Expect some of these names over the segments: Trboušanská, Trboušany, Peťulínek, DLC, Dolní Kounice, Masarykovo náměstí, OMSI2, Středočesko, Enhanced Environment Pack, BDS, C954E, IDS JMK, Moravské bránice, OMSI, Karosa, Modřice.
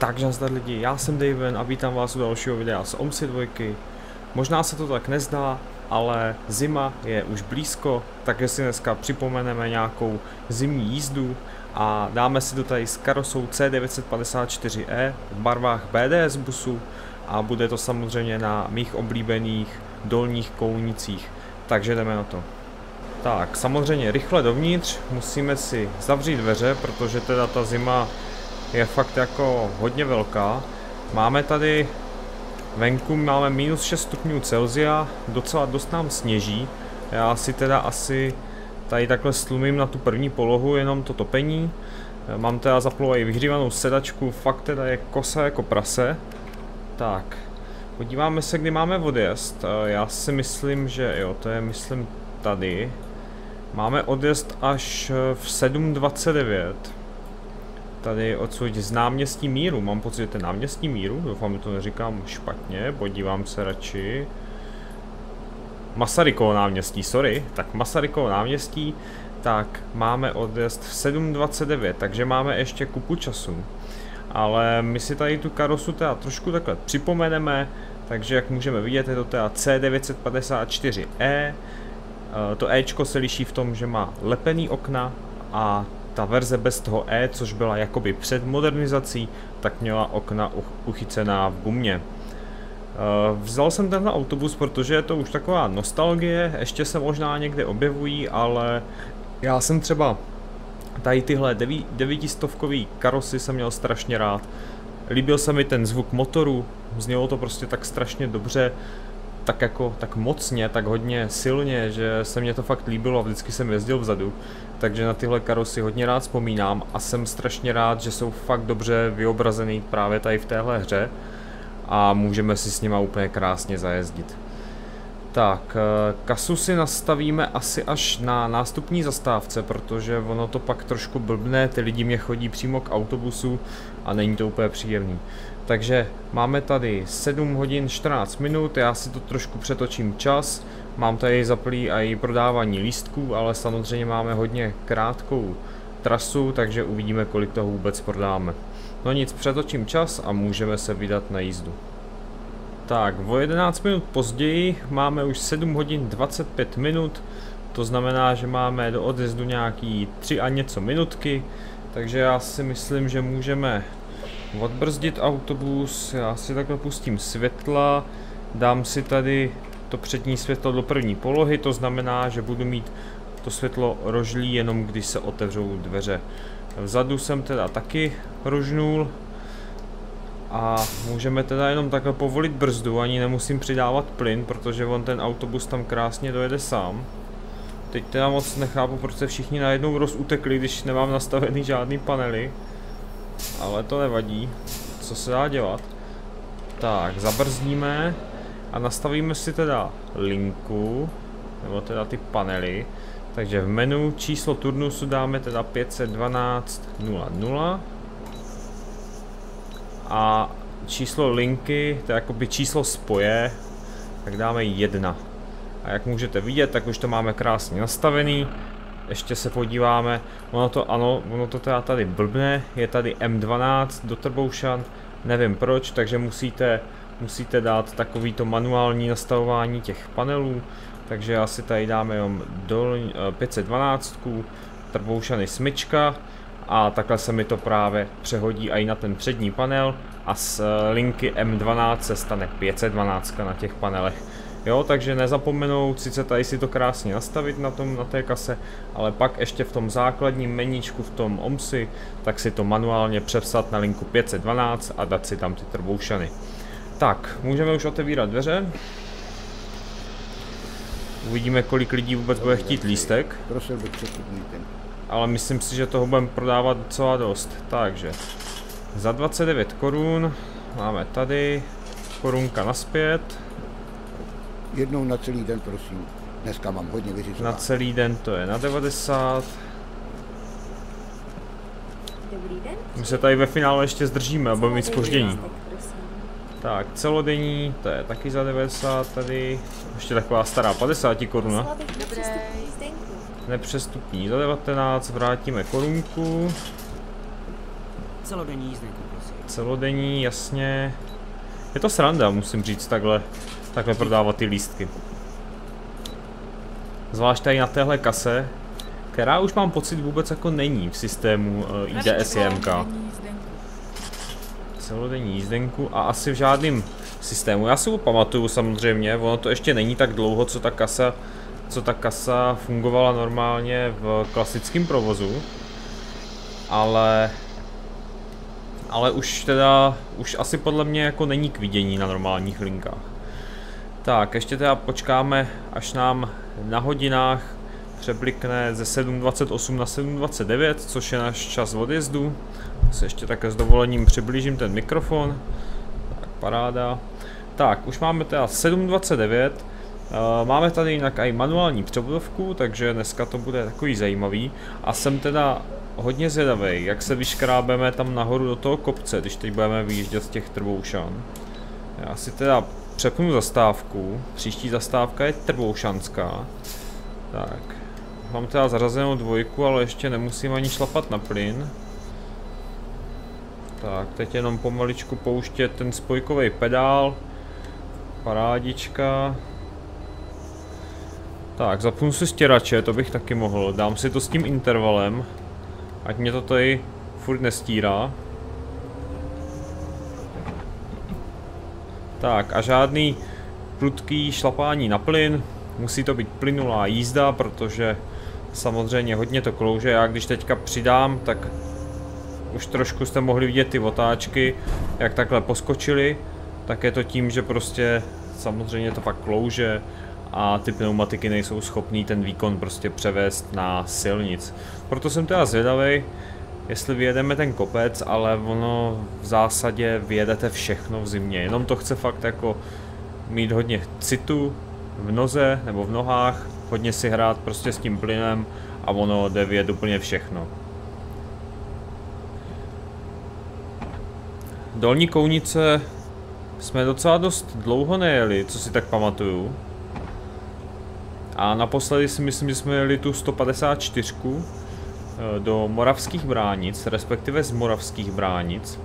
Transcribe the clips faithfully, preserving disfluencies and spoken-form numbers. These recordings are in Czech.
Takže zdar lidi, já jsem Daven a vítám vás u dalšího videa z O M S I dva. Možná se to tak nezdá, ale zima je už blízko, takže si dneska připomeneme nějakou zimní jízdu a dáme si to tady s Karosou C devět set padesát čtyři E v barvách B D S busu a bude to samozřejmě na mých oblíbených Dolních Kounicích, takže jdeme na to. Tak, samozřejmě rychle dovnitř, musíme si zavřít dveře, protože teda ta zima je fakt jako hodně velká. Máme tady venku, máme minus šest stupňů Celsia, docela dost nám sněží. Já si teda asi tady takhle slumím na tu první polohu, jenom to topení. Mám teda zapluvají vyhřívanou sedačku, fakt teda je kosa jako prase. Tak, podíváme se, kdy máme odjezd. Já si myslím, že jo, to je myslím tady. Máme odjezd až v sedm dvacet devět. Tady odsud z náměstí Míru, mám pocit, že to je náměstí Míru, doufám, že to neříkám špatně, podívám se radši. Masarykovo náměstí, sorry, tak Masarykovo náměstí, tak máme odjezd v sedm dvacet devět, takže máme ještě kupu času. Ale my si tady tu Karosu teda trošku takhle připomeneme, takže jak můžeme vidět, je to teda C devět set padesát čtyři E, to Ečko se liší v tom, že má lepený okna a ta verze bez toho E, což byla jakoby před modernizací, tak měla okna uchycená v gumě. Vzal jsem tenhle autobus, protože je to už taková nostalgie, ještě se možná někde objevují, ale já jsem třeba tady tyhle devítistovkový Karosy jsem měl strašně rád. Líbil se mi ten zvuk motoru, znělo to prostě tak strašně dobře, tak jako tak mocně, tak hodně silně, že se mě to fakt líbilo a vždycky jsem jezdil vzadu. Takže na tyhle Karosy hodně rád vzpomínám a jsem strašně rád, že jsou fakt dobře vyobrazený právě tady v téhle hře a můžeme si s nima úplně krásně zajezdit. Tak, kasu si nastavíme asi až na nástupní zastávce, protože ono to pak trošku blbne, ty lidi mě chodí přímo k autobusu a není to úplně příjemný. Takže máme tady sedm hodin čtrnáct minut, já si to trošku přetočím čas, mám tady zaplý i prodávání lístků, ale samozřejmě máme hodně krátkou trasu, takže uvidíme, kolik toho vůbec prodáme. No nic, přetočím čas a můžeme se vydat na jízdu. Tak, o jedenáct minut později máme už sedm hodin dvacet pět minut, to znamená, že máme do odjezdu nějaký tři a něco minutky, takže já si myslím, že můžeme odbrzdit autobus, já si takhle pustím světla, dám si tady to přední světlo do první polohy, to znamená, že budu mít to světlo rožlí jenom když se otevřou dveře. Vzadu jsem teda taky rožnul a můžeme teda jenom takhle povolit brzdu, ani nemusím přidávat plyn, protože on ten autobus tam krásně dojede sám. Teď teda moc nechápu, proč se všichni najednou rozutekli, když nemám nastavený žádný panely. Ale to nevadí, co se dá dělat. Tak, zabrzdíme a nastavíme si teda linku, nebo teda ty panely. Takže v menu číslo turnusu dáme teda pět set dvanáct nula nula a číslo linky, to je jakoby číslo spoje, tak dáme jedna. A jak můžete vidět, tak už to máme krásně nastavený. Ještě se podíváme, ono to ano, ono to teda tady blbne, je tady M dvanáct do Trboušan, nevím proč, takže musíte, musíte dát takovýto manuální nastavování těch panelů, takže asi tady dáme jenom do pět set dvanáct, Trboušany smyčka a takhle se mi to právě přehodí i na ten přední panel a z linky M dvanáct se stane pět set dvanáct na těch panelech. Jo, takže nezapomenout, sice tady si to krásně nastavit na tom, na té kase, ale pak ještě v tom základním meníčku v tom O M S I, tak si to manuálně přepsat na linku pět set dvanáct a dát si tam ty Trboušany. Tak, můžeme už otevírat dveře. Uvidíme, kolik lidí vůbec bude chtít lístek. Ale myslím si, že toho budeme prodávat docela dost. Takže za dvacet devět korun máme tady korunka nazpět. Jednou na celý den, prosím. Dneska mám hodně vyřizovat. Na celý den to je na devadesát. Dobrý den. My se tady ve finále ještě zdržíme, budeme mít zpoždění. Tak, celodenní, to je taky za devadesát tady. Ještě taková stará padesát korun. Nepřestupní za devatenáct, vrátíme korunku. celodenní jízdenku, prosím. Celodenní, jasně. Je to sranda, musím říct, takhle, takhle prodávat ty lístky. Zvlášť tady na téhle kase, která už mám pocit vůbec jako není v systému I D S J M K. Celodenní jízdenku a asi v žádném systému. Já si ho pamatuju samozřejmě, ono to ještě není tak dlouho, co ta kasa, co ta kasa fungovala normálně v klasickém provozu. Ale, ale už teda, už asi podle mě jako není k vidění na normálních linkách. Tak, ještě teda počkáme, až nám na hodinách přeplikne ze sedm dvacet osm na sedm dvacet devět, což je náš čas odjezdu. Se ještě také s dovolením přiblížím ten mikrofon. Tak, paráda. Tak, už máme teda sedm dvacet devět. Máme tady jinak i manuální převodovku, takže dneska to bude takový zajímavý. A jsem teda hodně zvědavý, jak se vyškrábeme tam nahoru do toho kopce, když teď budeme vyjíždět z těch Trboušan. Já si teda přepnu zastávku. Příští zastávka je Trboušanská. Tak, mám teda zařazenou dvojku, ale ještě nemusím ani šlapat na plyn. Tak, teď jenom pomaličku pouštět ten spojkový pedál. Parádička. Tak, zapnu si stěrače, to bych taky mohl. Dám si to s tím intervalem, ať mě to tady furt nestírá. Tak, a žádný prudký šlapání na plyn. Musí to být plynulá jízda, protože samozřejmě hodně to klouže. Já když teďka přidám, tak už trošku jste mohli vidět ty otáčky, jak takhle poskočily, tak je to tím, že prostě samozřejmě to pak klouže a ty pneumatiky nejsou schopný ten výkon prostě převést na silnic. Proto jsem teda zvědavý, jestli vyjedeme ten kopec, ale ono v zásadě vyjedete všechno v zimě, jenom to chce fakt jako mít hodně citu v noze nebo v nohách, hodně si hrát prostě s tím plynem a ono jde vyjet úplně všechno. Dolní Kounice jsme docela dost dlouho nejeli, co si tak pamatuju. A naposledy si myslím, že jsme jeli tu sto padesát čtyřku do Moravských Bránic, respektive z Moravských Bránic.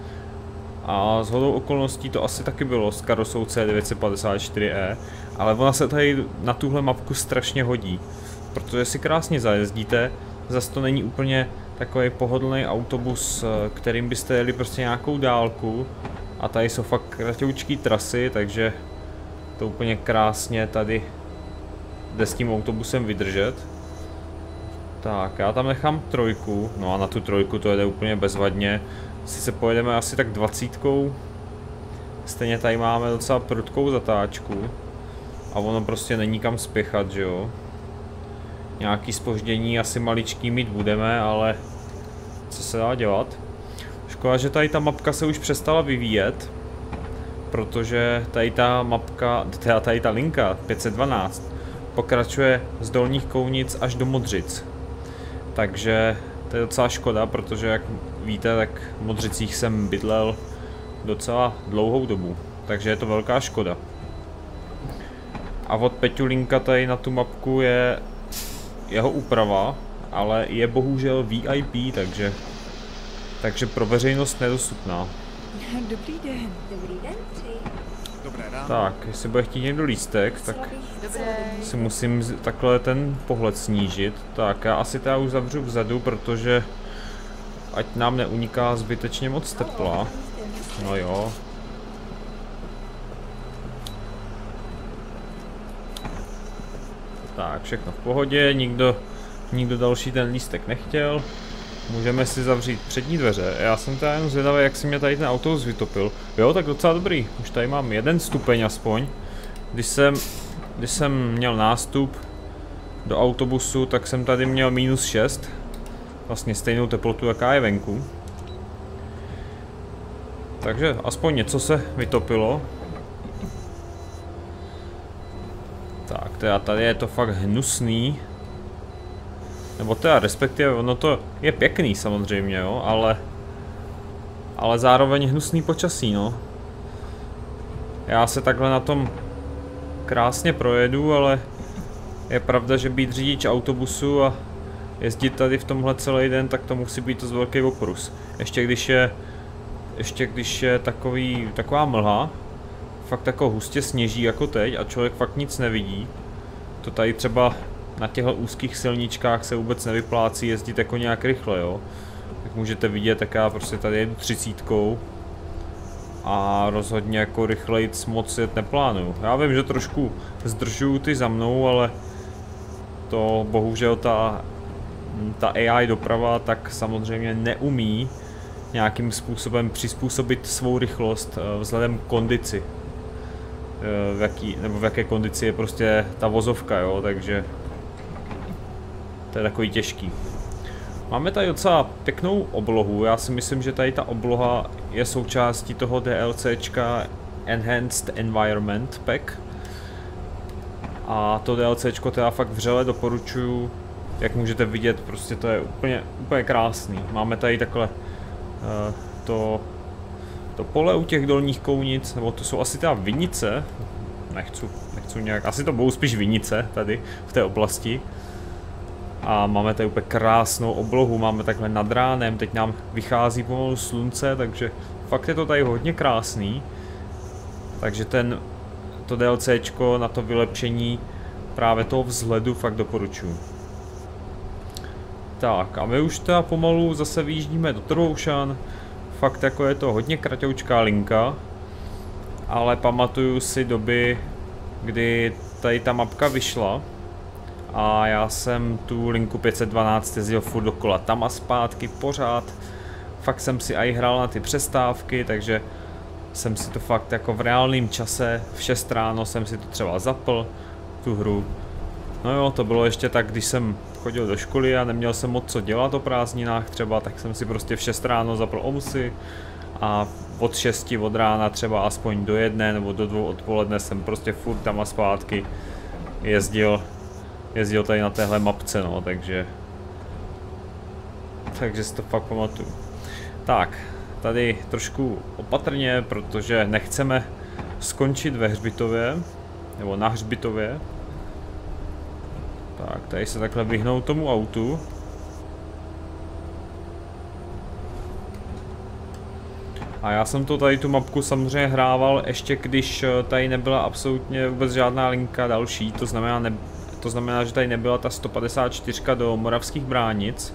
A shodou okolností to asi taky bylo s Karosou C devět set padesát čtyři E, ale ona se tady na tuhle mapku strašně hodí, protože si krásně zajezdíte, zase to není úplně takový pohodlný autobus, kterým byste jeli prostě nějakou dálku, a tady jsou fakt kratoučké trasy, takže to úplně krásně tady jde s tím autobusem vydržet. Tak, já tam nechám trojku, no a na tu trojku to jede úplně bezvadně. Sice pojedeme asi tak dvacítkou, stejně tady máme docela prudkou zatáčku a ono prostě není kam spěchat, že jo. Nějaký zpoždění asi maličký mít budeme, ale co se dá dělat. Škoda, že tady ta mapka se už přestala vyvíjet, protože tady ta mapka, teda tady ta linka pět set dvanáct pokračuje z Dolních Kounic až do Modřic. Takže to je docela škoda, protože jak víte, tak v Modřicích jsem bydlel docela dlouhou dobu, takže je to velká škoda. A od Peťulínka tady na tu mapku je jeho úprava, ale je bohužel V I P, takže, takže pro veřejnost nedostupná. Dobrý den. Dobrý den. Dobré ráno. Tak, jestli bude chtít někdo lístek, tak Dobré. si musím takhle ten pohled snížit. Tak, já asi teda už zavřu vzadu, protože ať nám neuniká zbytečně moc tepla. No jo. Tak, všechno v pohodě, nikdo, nikdo další ten lístek nechtěl. Můžeme si zavřít přední dveře. Já jsem teda jenom zvědavý, jak si mě tady ten autobus vytopil. Jo, tak docela dobrý. Už tady mám jeden stupeň aspoň. Když jsem, když jsem měl nástup do autobusu, tak jsem tady měl minus šest. Vlastně stejnou teplotu, jaká je venku. Takže aspoň něco se vytopilo. Tak teda tady je to fakt hnusný. Nebo teda respektive, ono to je pěkný samozřejmě, jo, ale ale zároveň hnusný počasí, no. Já se takhle na tom krásně projedu, ale je pravda, že být řidič autobusu a jezdit tady v tomhle celý den, tak to musí být dost velký oprus. Ještě když je ještě když je takový, taková mlha, fakt jako hustě sněží jako teď a člověk fakt nic nevidí. To tady třeba na těchto úzkých silničkách se vůbec nevyplácí jezdit jako nějak rychle, jo. Jak můžete vidět, tak já prostě tady jedu třicítkou a rozhodně jako rychlejc moc jet neplánuju. Já vím, že trošku zdržuju ty za mnou, ale to bohužel ta, ta A I doprava tak samozřejmě neumí nějakým způsobem přizpůsobit svou rychlost vzhledem k kondici. V jaký, nebo v jaké kondici je prostě ta vozovka, jo, takže to je takový těžký. Máme tady docela pěknou oblohu, já si myslím, že tady ta obloha je součástí toho DLCčka Enhanced Environment Pack. A to DLCčko teda fakt vřele doporučuju, jak můžete vidět, prostě to je úplně, úplně krásný. Máme tady takhle to... To pole u těch Dolních Kounic, nebo to jsou asi ta vinice, nechci, nechci nějak, asi to budou spíš vinice tady v té oblasti. A máme tady úplně krásnou oblohu, máme takhle nad ránem, teď nám vychází pomalu slunce, takže fakt je to tady hodně krásný. Takže ten, to DLCčko na to vylepšení právě toho vzhledu fakt doporučuji. Tak a my už teda pomalu zase vyjíždíme do Trboušan. Fakt jako je to hodně kratoučká linka, ale pamatuju si doby, kdy tady ta mapka vyšla a já jsem tu linku pět set dvanáct jezdil furt dokola tam a zpátky pořád. Fakt jsem si aj hrál na ty přestávky, takže jsem si to fakt jako v reálném čase v šest ráno jsem si to třeba zapl, tu hru. No jo, to bylo ještě tak, když jsem chodil do školy a neměl jsem moc co dělat o prázdninách třeba, tak jsem si prostě v šest ráno zapl O M S I a od šesti od rána třeba aspoň do jedné nebo do dvou odpoledne jsem prostě furt tam a zpátky jezdil, jezdil tady na téhle mapce, no, takže takže si to fakt pamatuju. Tak, tady trošku opatrně, protože nechceme skončit ve hřbitově, nebo na hřbitově. Tak, tady se takhle vyhnou tomu autu. A já jsem to tady tu mapku samozřejmě hrával ještě když tady nebyla absolutně vůbec žádná linka další, to znamená, ne, to znamená, že tady nebyla ta sto padesát čtyři do Moravských Bránic.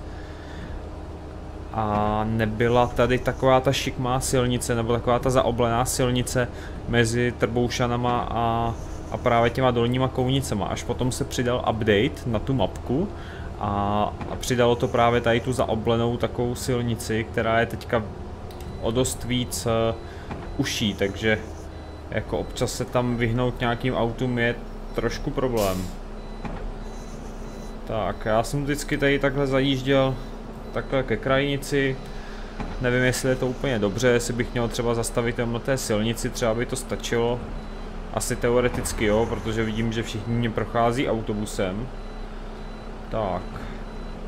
A nebyla tady taková ta šikmá silnice, nebo taková ta zaoblená silnice mezi Trboušanama a a právě těma Dolníma Kounicema. Až potom se přidal update na tu mapku a, a přidalo to právě tady tu zaoblenou takovou silnici, která je teďka o dost víc uh, uší, takže jako občas se tam vyhnout nějakým autům je trošku problém. Tak, já jsem vždycky tady takhle zajížděl takhle ke krajnici. Nevím, jestli je to úplně dobře, jestli bych měl třeba zastavit tam na té silnici, třeba by to stačilo. Asi teoreticky jo, protože vidím, že všichni mě prochází autobusem. Tak.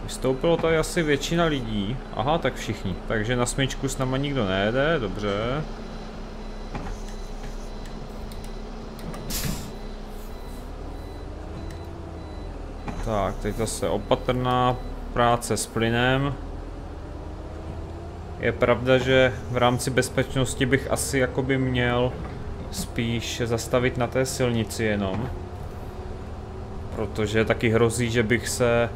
Vystoupilo tady asi většina lidí. Aha, tak všichni. Takže na smyčku s náma nikdo nejede, dobře. Tak, teď zase opatrná práce s plynem. Je pravda, že v rámci bezpečnosti bych asi jakoby měl spíš zastavit na té silnici jenom, protože taky hrozí, že bych se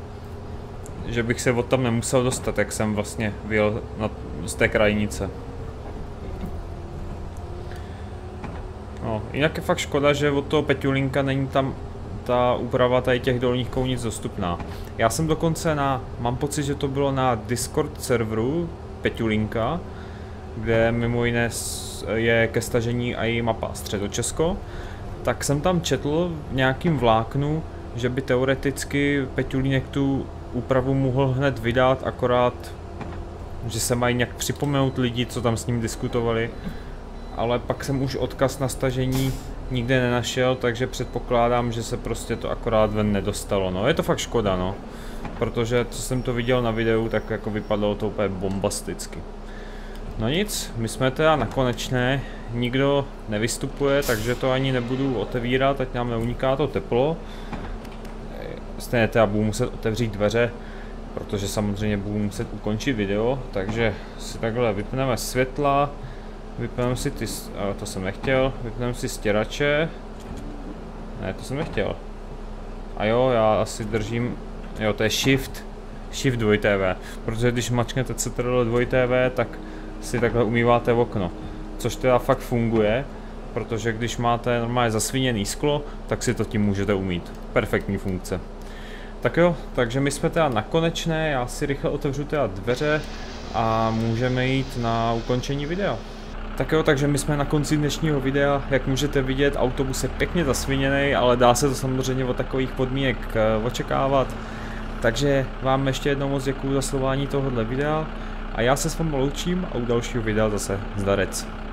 že bych se od tam nemusel dostat, jak jsem vlastně vyjel na, z té krajnice. No, jinak je fakt škoda, že od toho Peťulínka není tam ta úprava tady těch Dolních Kounic dostupná. Já jsem dokonce na, mám pocit, že to bylo na Discord serveru Peťulínka, kde mimo jiné je ke stažení i mapa Středočesko, tak jsem tam četl v nějakým vláknu, že by teoreticky Peťulínek tu úpravu mohl hned vydat, akorát že se mají nějak připomenout lidi, co tam s ním diskutovali, ale pak jsem už odkaz na stažení nikde nenašel, takže předpokládám, že se prostě to akorát ven nedostalo. No, je to fakt škoda, no, protože co jsem to viděl na videu, tak jako vypadalo to úplně bombasticky. No nic, my jsme teda na konečné, nikdo nevystupuje, takže to ani nebudu otevírat, ať nám neuniká to teplo. Stejně teda budu muset otevřít dveře, protože samozřejmě budu muset ukončit video, takže si takhle vypneme světla. Vypneme si ty, ale to jsem nechtěl, vypneme si stěrače. Ne, to jsem nechtěl. A jo, já asi držím, jo, to je shift, shift dvě T V, protože když mačknete Ctrl dvě T V, tak si takhle umýváte okno, což teda fakt funguje, protože když máte normálně zasviněný sklo, tak si to tím můžete umýt. Perfektní funkce. Tak jo, takže my jsme teda na konečné, já si rychle otevřu teda dveře a můžeme jít na ukončení videa. Tak jo, takže my jsme na konci dnešního videa, jak můžete vidět, autobus je pěkně zasviněný, ale dá se to samozřejmě od takových podmínek očekávat. Takže vám ještě jednou moc děkuju za sledování tohohle videa a já se s vámi loučím a u dalšího videa zase zdarec.